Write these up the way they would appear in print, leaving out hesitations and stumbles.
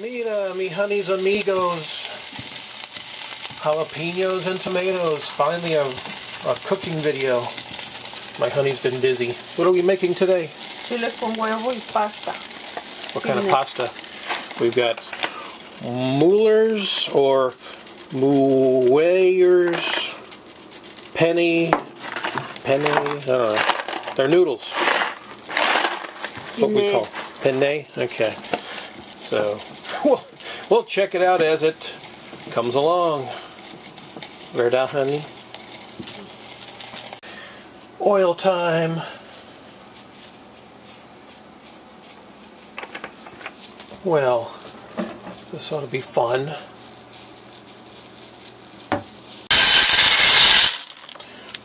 Mira, mi honeys, amigos, jalapenos and tomatoes. Finally a cooking video. My honey's been busy. What are we making today? Chile con huevo y pasta. What kind of pasta? We've got Mueller's or Mueyer's Penne, I don't know. They're noodles. That's what we call penne. Okay. So we'll check it out as it comes along. ¿Verdad, honey? Oil time. Well, this ought to be fun.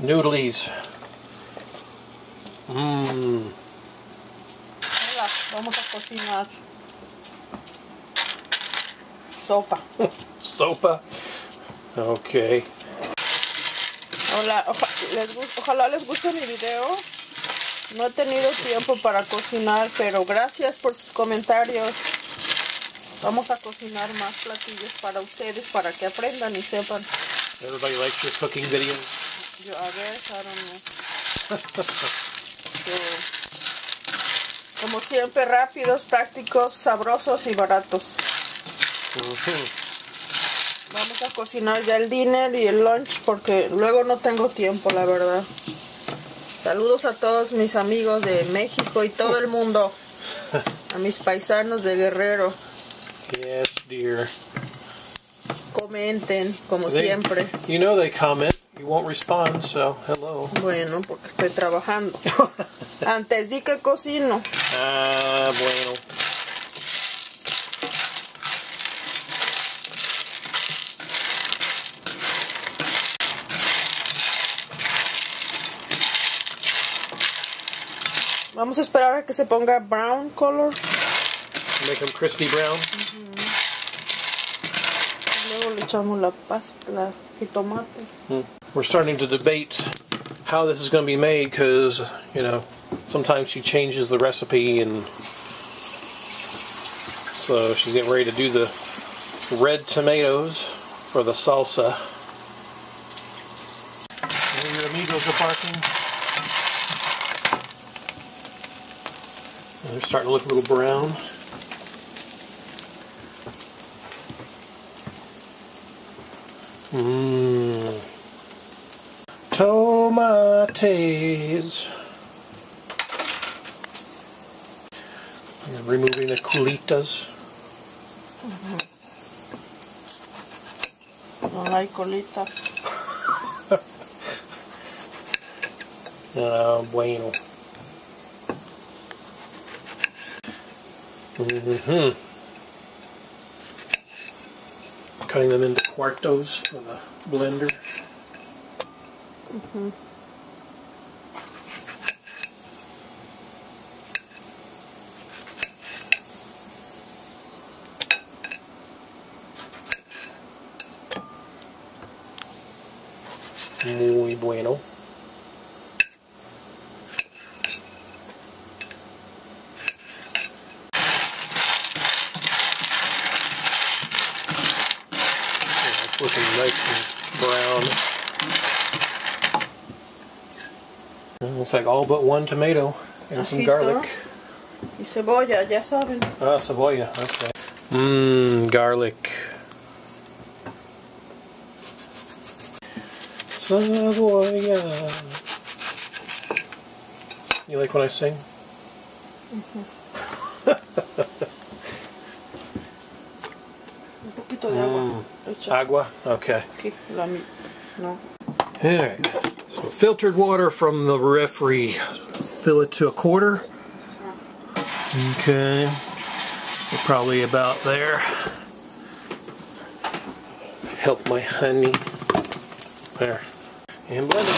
Noodlies. Mmm. Hola, vamos a cocinar sopa. Sopa. Okay. Hola, ojalá les guste mi video. No he tenido tiempo para cocinar, pero gracias por sus comentarios. Vamos a cocinar más platillos para ustedes, para que aprendan y sepan. Everybody likes your cooking videos. Yo, a ver, I don't know. So, como siempre, rápidos, prácticos, sabrosos y baratos. Vamos a cocinar ya el dinner y el lunch porque luego no tengo tiempo, la verdad. Saludos a todos mis amigos de México y todo el mundo. A mis paisanos de Guerrero. Yes, dear. Comenten, como siempre. You know they comment. You won't respond, so hello. Bueno, porque estoy trabajando. Antes di que cocino. Ah, bueno. Vamos a esperar a que se ponga brown color. Make them crispy brown. Luego le echamos la pasta y tomate. We're starting to debate how this is going to be made because, you know, sometimes she changes the recipe, and so she's getting ready to do the red tomatoes for the salsa. And your amigos are barking. And they're starting to look a little brown. Mmm. Tomates. We're removing the colitas. No hay colitas. Ah, bueno. Cutting them into cuartos for the blender. Muy bueno. Looking nice and brown. It looks like all but one tomato and some garlic. Y cebolla, ya saben. Ah, cebolla, okay. Mmm, garlic. Cebolla. You like when I sing? Un poquito de agua. Agua? Okay. No. Alright. So filtered water from the refri. Fill it to a quarter. Okay. We're probably about there. Help my honey. There. And blend it.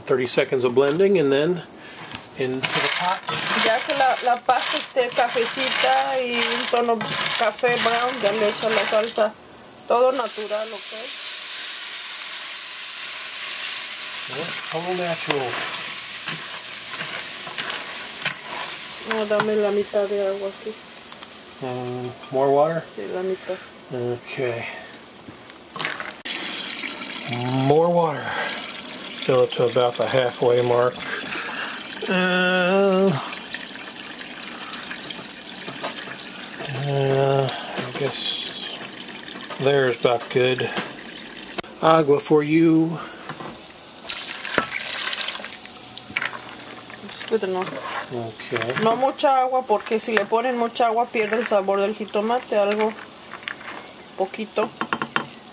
30 seconds of blending, and then into the pot. Ya que la pasta esté cafecita y un tono café brown, ya le echo la salsa, todo natural, okay? All natural. No, dame la mitad de agua aquí. More water? Sí, la mitad. Okay. More water. Fill it to about the halfway mark. I guess there's about good. Agua for you. It's good enough. Okay. No mucha agua, porque si le ponen mucha agua pierde el sabor del jitomate. Algo poquito.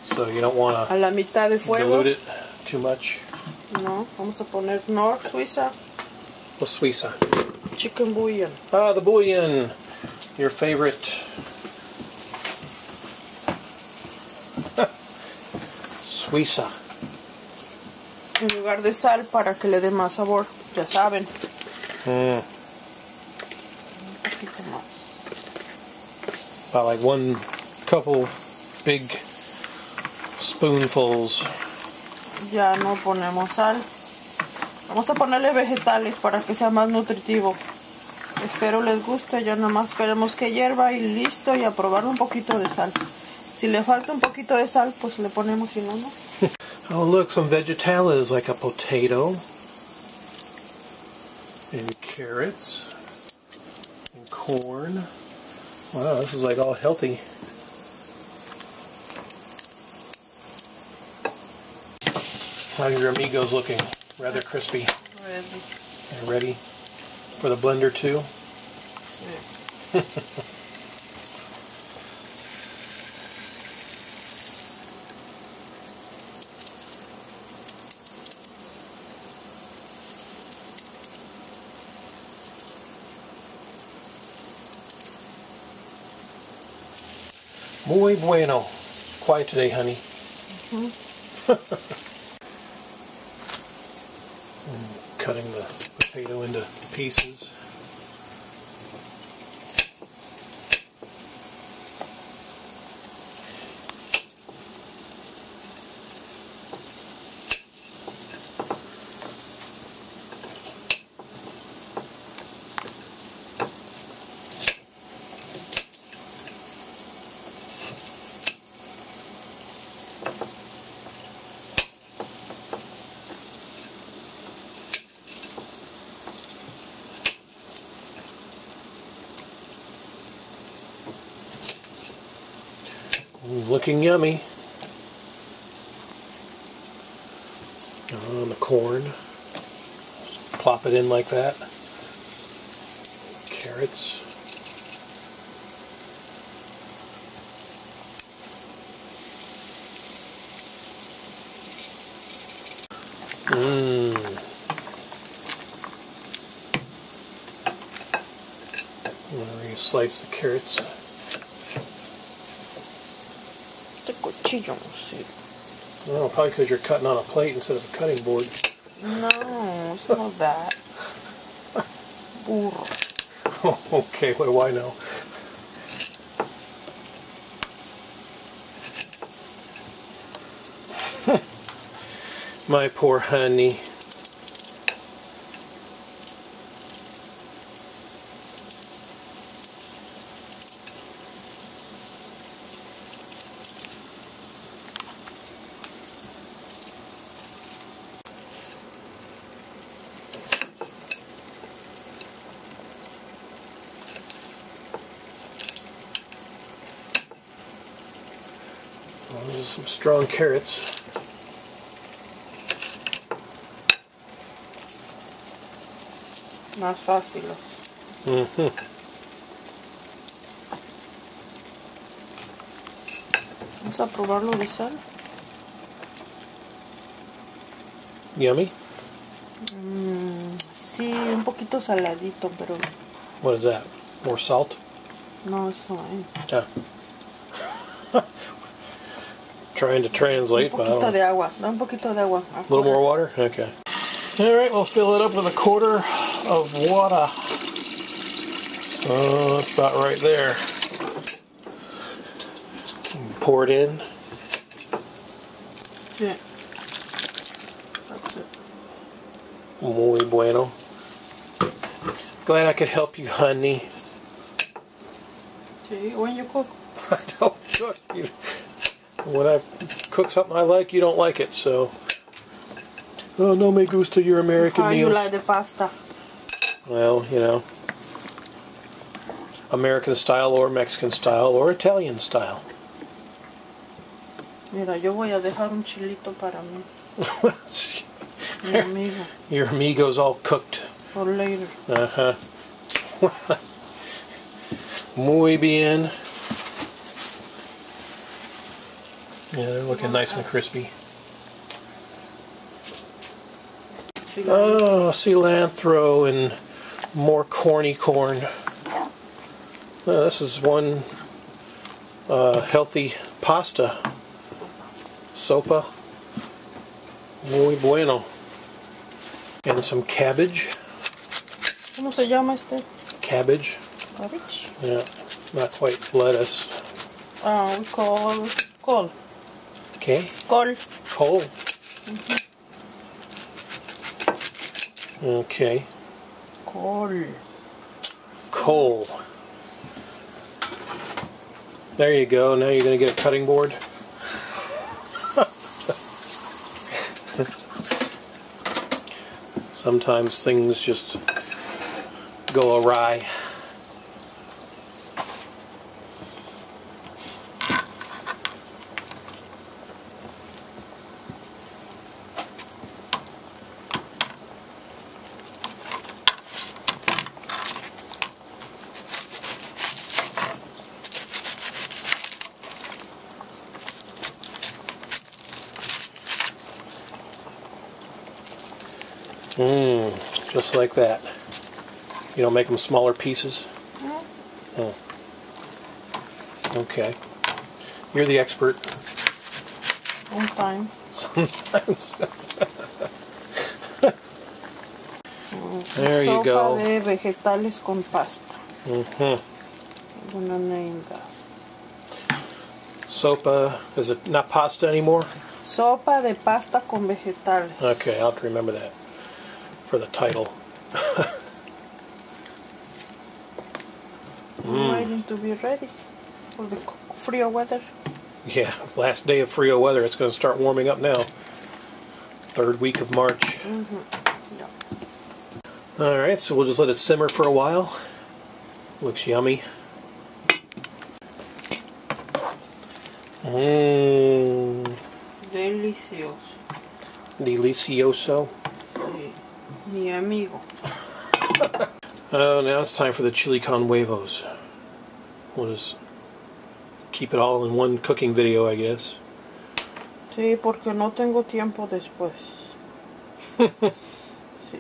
So you don't want to dilute it too much. No, vamos a poner nor suiza. What's suiza? Chicken bouillon. Ah, the bouillon. Your favorite. Suiza. En lugar de sal para que le dé más sabor, ya saben. Mm. Un poquito más. About like one couple big spoonfuls. Ya no ponemos sal. Vamos a ponerle vegetales para que sea más nutritivo. Espero les guste. Ya nomás esperemos que hierva y listo, y a probar un poquito de sal. Si le falta un poquito de sal, pues le ponemos, si no, no. Oh, look, some vegetales like a potato and carrots and corn. Wow, this is like all healthy. How are your amigos looking? Rather crispy. Ready. And ready for the blender too? Yeah. Muy bueno. Quiet today, honey. Mm-hmm. Cutting the potato into pieces. Looking yummy. The corn. Just plop it in like that. Carrots. I'm going to slice the carrots. Oh, probably because you're cutting on a plate instead of a cutting board. No, it's not that. Burro. Oh, okay, what do I know? My poor honey. Some strong carrots. Más fáciles. Vamos a probarlo de sal. Yummy. Sí, un poquito saladito, pero. What is that? More salt? No, it's fine. Yeah. Trying to translate, but un poquito de agua. A little more water? Okay. Alright, we'll fill it up with 1/4 of water. Oh, that's about right there. Pour it in. Yeah. That's it. Muy bueno. Glad I could help you, honey. Do you eat when you cook? I don't cook. When I cook something I like, you don't like it, so. Oh, no me gusta your American meals. How you like the pasta? Well, you know, American style or Mexican style or Italian style. Mira, yo voy a dejar un chilito para mí. Mi amigo. Your amigo's all cooked. For later. Uh-huh. Muy bien. Yeah, they're looking nice and crispy. Oh, cilantro and more corny corn. Oh, this is one healthy pasta. Sopa. Muy bueno. And some cabbage. ¿Cómo se llama este? Cabbage. Cabbage? Yeah, not quite lettuce. We call col. Okay. Col. Col. Mm-hmm. Okay. Col. Col. There you go. Now you're going to get a cutting board. Sometimes things just go awry. Mmm, just like that. You don't make them smaller pieces? No. Oh. Okay. You're the expert. Sometimes. Sometimes. There you go. Sopa de vegetales con pasta. Mm-hmm. I'm gonna name that. Sopa, is it not pasta anymore? Sopa de pasta con vegetales. Okay, I'll have to remember that for the title. I'm waiting to be ready for the Frio weather. Yeah, last day of Frio weather. It's going to start warming up now. 3rd week of March. Mm-hmm. Yeah. Alright, so we'll just let it simmer for a while. Looks yummy. Mmm. Delicioso. Delicioso. Mi amigo. Oh, now it's time for the chili con huevos. We'll just keep it all in one cooking video, I guess. Sí, porque no tengo tiempo después. Sí.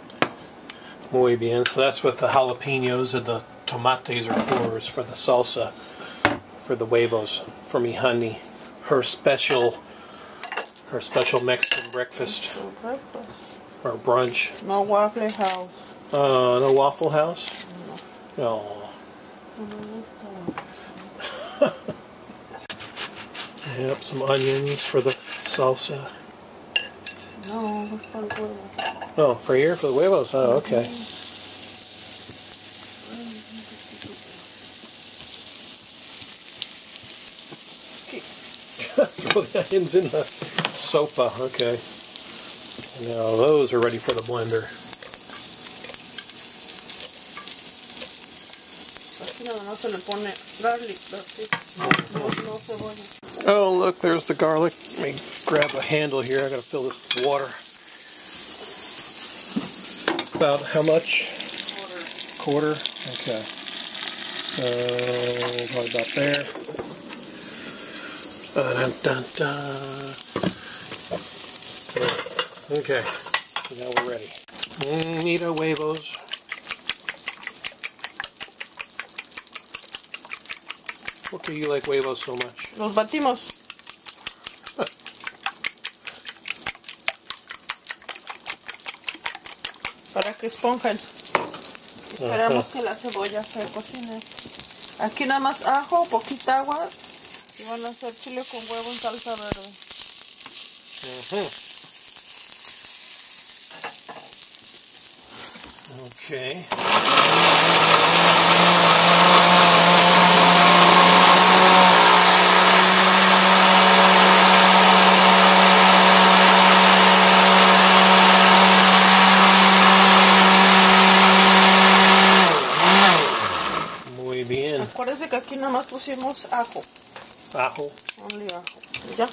Muy bien. So that's what the jalapenos and the tomates are for, is for the salsa, for the huevos, for mi honey, her special Mexican breakfast. Or brunch. No Waffle House. No Waffle House? No. Oh. Yep, some onions for the salsa. No, for the huevos. Oh, for here? For the huevos? Oh, okay. Throw the onions in the sopa, okay. Now those are ready for the blender. Oh, look, there's the garlic. Let me grab a handle here. I gotta fill this with water. About how much? 1/4. Okay. So probably about there. Dun, dun, dun. Okay, so now we're ready. Mira huevos. What do you like huevos so much? Los batimos. para que esponjen. Esperamos que la cebolla se cocine. Aquí nada más ajo, poquita agua. Y van a hacer chile con huevo en salsa verde. Okay. Muy bien. Acuérdense que aquí nada más pusimos ajo. Ajo. Only ajo. Ya.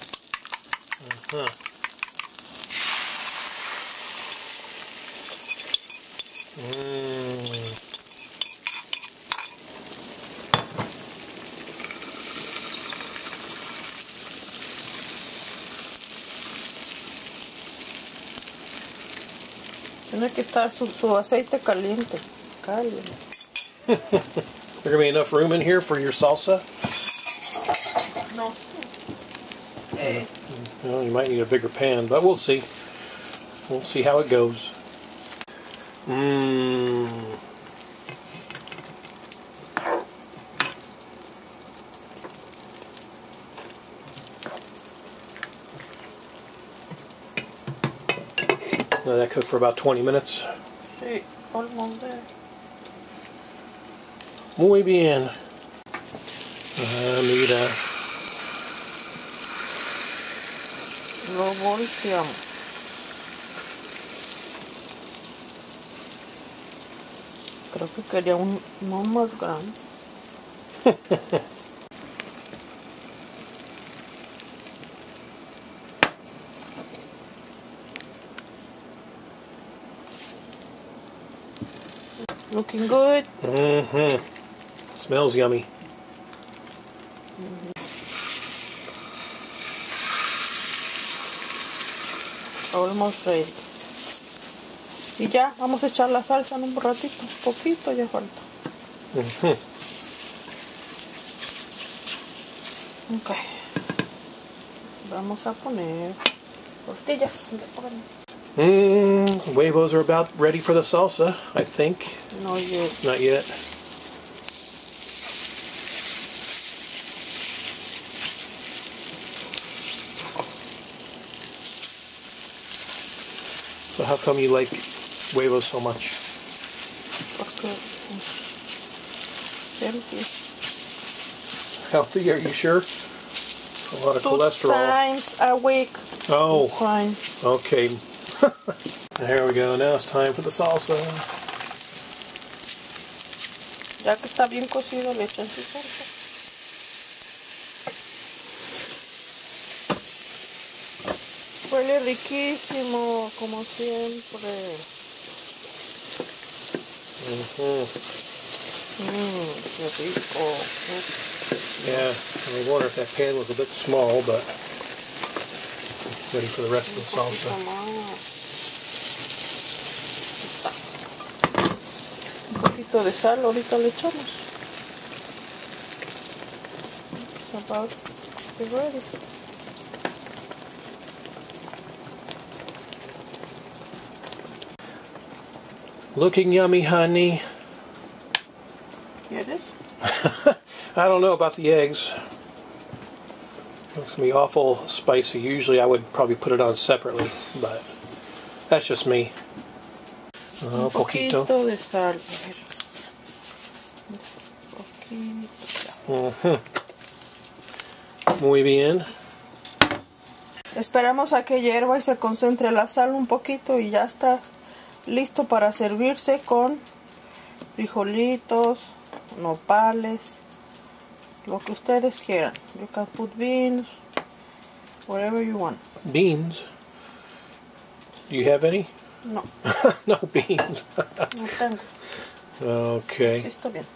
Tiene que estar su aceite caliente. Caliente. There gonna be enough room in here for your salsa? No. Well, you might need a bigger pan, but we'll see. We'll see how it goes. Now that cooked for about 20 minutes. Sí, almost there. Muy bien. Mira. Lo volteamos. Creo que quería uno más grande. Looking good. Smells yummy. Almost ready. Y ya vamos a echar la salsa en un ratito, un poquito ya falta. Okay. Vamos a poner tortillas. Huevos are about ready for the salsa, I think. Not yet. Not yet. So how come you like huevos so much? Healthy. Healthy, are you sure? A lot of cholesterol. 2 times a week. Oh. Fine. Okay. There we go. Now it's time for the salsa. Ya que está bien cocido, le echan su salsa. Huele riquísimo, como siempre. Qué rico. Yeah, I wonder if that pan was a bit small, but ready for the rest of the salsa. Un poquito de sal, ahorita le echamos. It's about to be ready. Looking yummy, honey. Get it? I don't know about the eggs. It's going to be awful spicy. Usually I would probably put it on separately, but that's just me. Un poquito de sal. Muy bien. Esperamos a que hierva y se concentre la sal un poquito y ya está listo para servirse con frijolitos, nopales. Lo que ustedes quieran. You can put beans, whatever you want. Beans? Do you have any? No. No beans. No tengo. Okay. Está bien.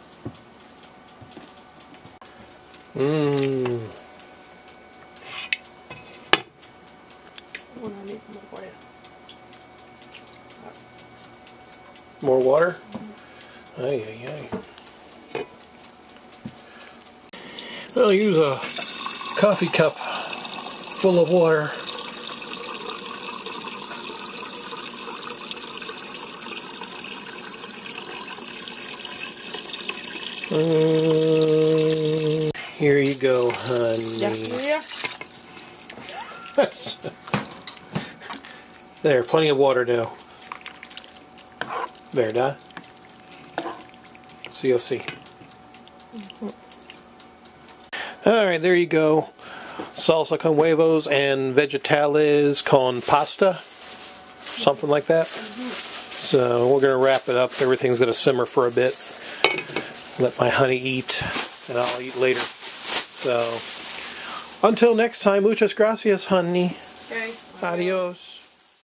I need more water. More water? Ay, ay, ay. I'll use a coffee cup full of water. Here you go, honey. Yeah. There, plenty of water now. There, die. So you'll see. Alright, there you go. Salsa con huevos and vegetales con pasta. Something like that. So we're going to wrap it up. Everything's going to simmer for a bit. Let my honey eat, and I'll eat later. So until next time, muchas gracias, honey. Okay. Adios.